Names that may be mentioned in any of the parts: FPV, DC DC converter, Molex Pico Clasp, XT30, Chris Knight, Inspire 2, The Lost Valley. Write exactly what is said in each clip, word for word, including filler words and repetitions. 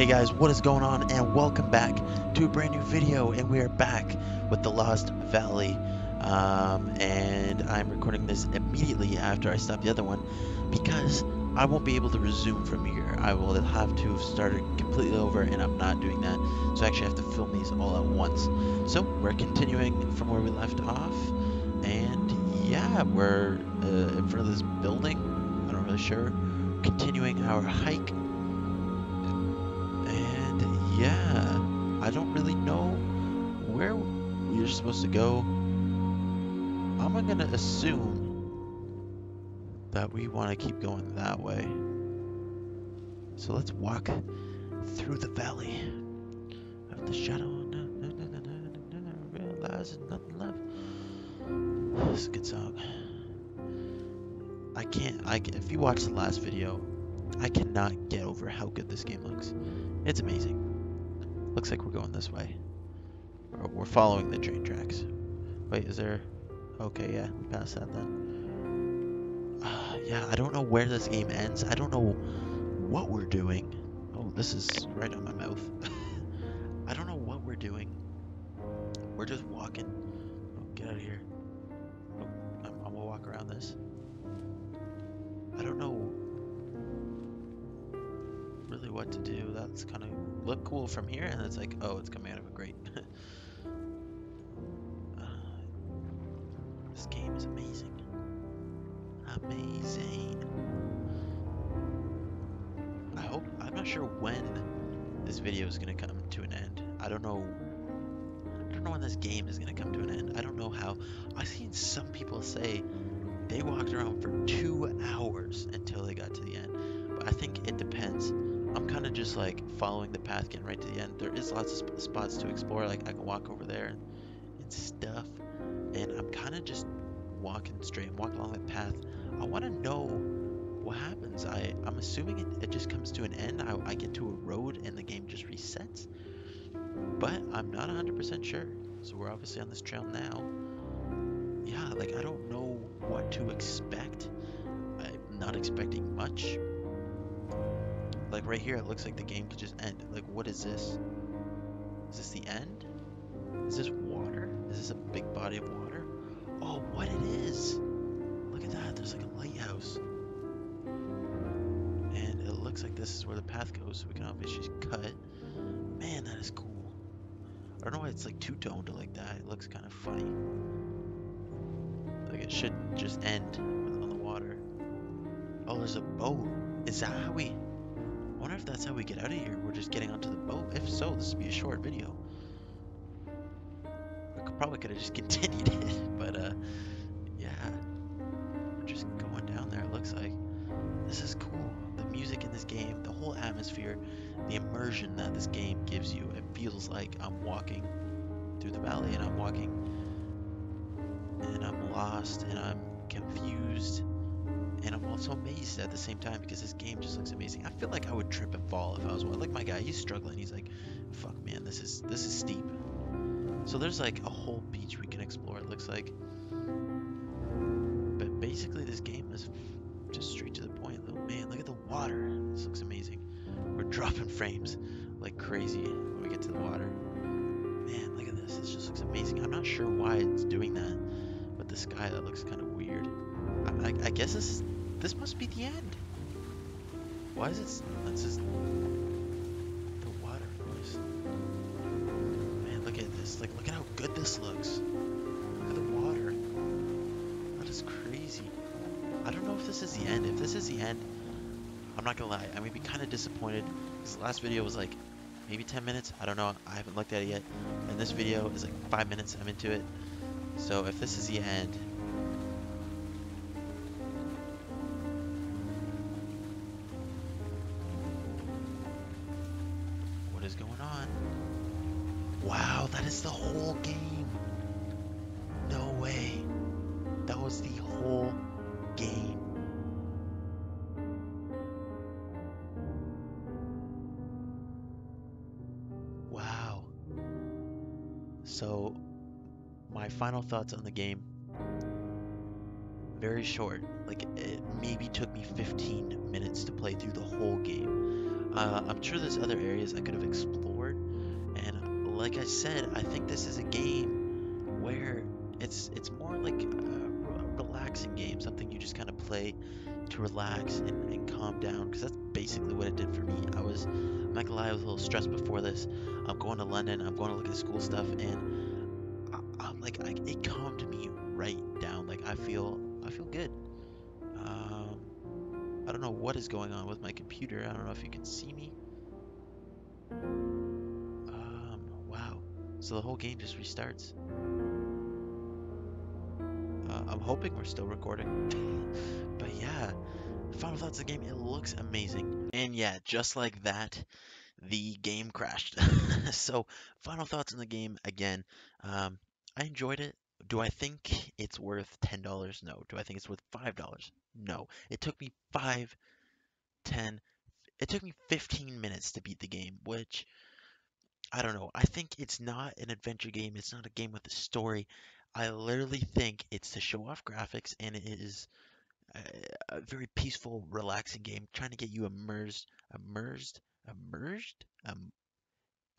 Hey guys, what is going on, and welcome back to a brand new video. And we are back with The Lost Valley, um, and I'm recording this immediately after I stopped the other one because I won't be able to resume from here. I will have to have started completely over, and I'm not doing that, so I actually have to film these all at once. So we're continuing from where we left off, and yeah, we're uh, in front of this building. I'm not really sure. Continuing our hike. Yeah, I don't really know where we're supposed to go. I'm gonna assume that we want to keep going that way. So let's walk through the valley of the shadow. No, no, no, no, no, no, no, realize there's nothing left. This is a good song. I can't. I can, if you watched the last video, I cannot get over how good this game looks. It's amazing. Looks like we're going this way. We're following the train tracks. Wait, is there... Okay, yeah, we passed that then. Uh, yeah, I don't know where this game ends. I don't know what we're doing. Oh, this is right on my mouth. I don't know what we're doing. We're just walking. Oh, get out of here. Oh, I'm, I'm gonna walk around this. I don't know really what to do. That's kind of... look cool from here, and it's like, oh, it's coming out of a grate. uh, this game is amazing. Amazing. I hope, I'm not sure when this video is going to come to an end. I don't know. I don't know when this game is going to come to an end. I don't know how. I've seen some people say they walked around for two hours until they got to the end. But I think it depends. I'm kind of just like following the path, getting right to the end. There is lots of sp spots to explore. Like I can walk over there and, and stuff. And I'm kind of just walking straight. I'm walking along the path. I want to know what happens. I, I'm assuming it, it just comes to an end. I, I get to a road and the game just resets. But I'm not one hundred percent sure. So we're obviously on this trail now. Yeah, like I don't know what to expect. I'm not expecting much. Like right here, it looks like the game could just end. Like, what is this? Is this the end? Is this water? Is this a big body of water? Oh, what it is! Look at that, there's like a lighthouse. And it looks like this is where the path goes, so we can obviously cut. Man, that is cool. I don't know why it's like two-toned like that. It looks kind of funny. Like, it should just end on the water. Oh, there's a boat. Is that how we... I wonder if that's how we get out of here. We're just getting onto the boat. If so, this would be a short video. I could, probably could have just continued it, but uh, yeah. We're just going down there, it looks like. This is cool. The music in this game, the whole atmosphere, the immersion that this game gives you. It feels like I'm walking through the valley, and I'm walking, and I'm lost, and I'm confused. And I'm also amazed at the same time because this game just looks amazing. I feel like I would trip and fall if I was one. Like my guy, he's struggling. He's like, fuck man, this is this is steep. So there's like a whole beach we can explore, it looks like. But basically this game is just straight to the point. Oh man, look at the water. This looks amazing. We're dropping frames like crazy when we get to the water. Man, look at this. This just looks amazing. I'm not sure why it's doing that, but the sky, that looks kind of weird. I, I guess this is, this must be the end. Why is it? This is the water voice. Man, look at this! Like, look at how good this looks. Look at the water. That is crazy. I don't know if this is the end. If this is the end, I'm not gonna lie. I'm gonna be kind of disappointed because the last video was like maybe ten minutes. I don't know. I haven't looked at it yet. And this video is like five minutes. I'm into it. So if this is the end. Wow, that is the whole game. No way. That was the whole game. Wow. So, my final thoughts on the game. Very short. Like, it maybe took me fifteen minutes to play through the whole game. Uh, I'm sure there's other areas I could have explored, and like I said, I think this is a game where it's it's more like a relaxing game, something you just kind of play to relax and, and calm down, because that's basically what it did for me. I was, I'm not gonna lie, I was a little stressed before this. I'm going to London, I'm going to look at school stuff, and I, I'm like, I, it calmed me right down. Like, I feel, I feel good. Um, I don't know what is going on with my computer. I don't know if you can see me. Um, wow. So the whole game just restarts. Uh, I'm hoping we're still recording. But yeah, final thoughts of the game, it looks amazing. And yeah, just like that, the game crashed. So, final thoughts on the game again. Um, I enjoyed it. Do I think it's worth ten dollars? No. Do I think it's worth five dollars? No. It took me five, ten, it took me fifteen minutes to beat the game, which, I don't know. I think it's not an adventure game. It's not a game with a story. I literally think it's to show off graphics, and it is a, a very peaceful, relaxing game, trying to get you immersed, immersed, immersed, um,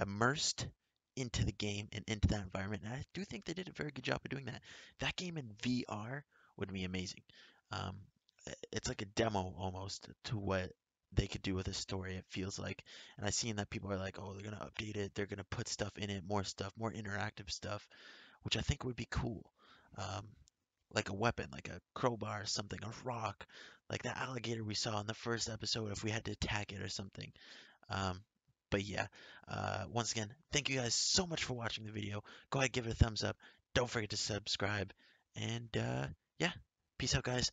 immersed into the game and into that environment. And I do think they did a very good job of doing that. That game in V R would be amazing. Um, it's like a demo almost to what they could do with a story, it feels like. And I've seen that people are like, oh, they're going to update it. They're going to put stuff in it, more stuff, more interactive stuff, which I think would be cool. Um, like a weapon, like a crowbar or something, a rock, like that alligator we saw in the first episode if we had to attack it or something. Um, but yeah, uh, once again, thank you guys so much for watching the video. Go ahead, give it a thumbs up. Don't forget to subscribe. And uh, yeah, peace out, guys.